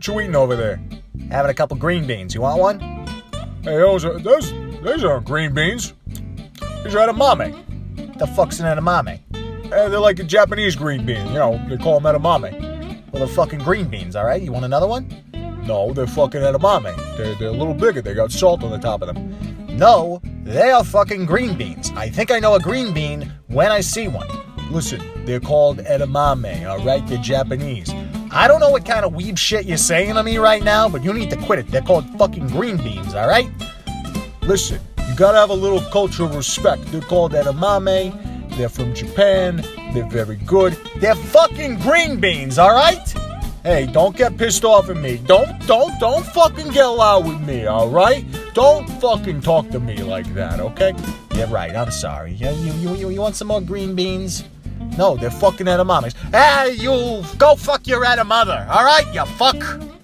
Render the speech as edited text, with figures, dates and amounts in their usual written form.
What you eating over there? Having a couple green beans. You want one? Hey, those aren't green beans. These are edamame. The fuck's an edamame? They're like a Japanese green bean. You know, they call them edamame. Well, they're fucking green beans, all right? You want another one? No, they're fucking edamame. They're a little bigger. They got salt on the top of them. No, they are fucking green beans. I think I know a green bean when I see one. Listen, they're called edamame, all right? They're Japanese. I don't know what kind of weeb shit you're saying to me right now, but you need to quit it. They're called fucking green beans, all right? Listen, you gotta have a little cultural respect. They're called edamame. They're from Japan. They're very good. They're fucking green beans, all right? Hey, don't get pissed off at me. Don't fucking get loud with me, all right? Don't fucking talk to me like that, okay? Yeah, right. I'm sorry. Yeah, you want some more green beans? No, they're fucking edamames. Hey, you go fuck your edamame, all right, you fuck.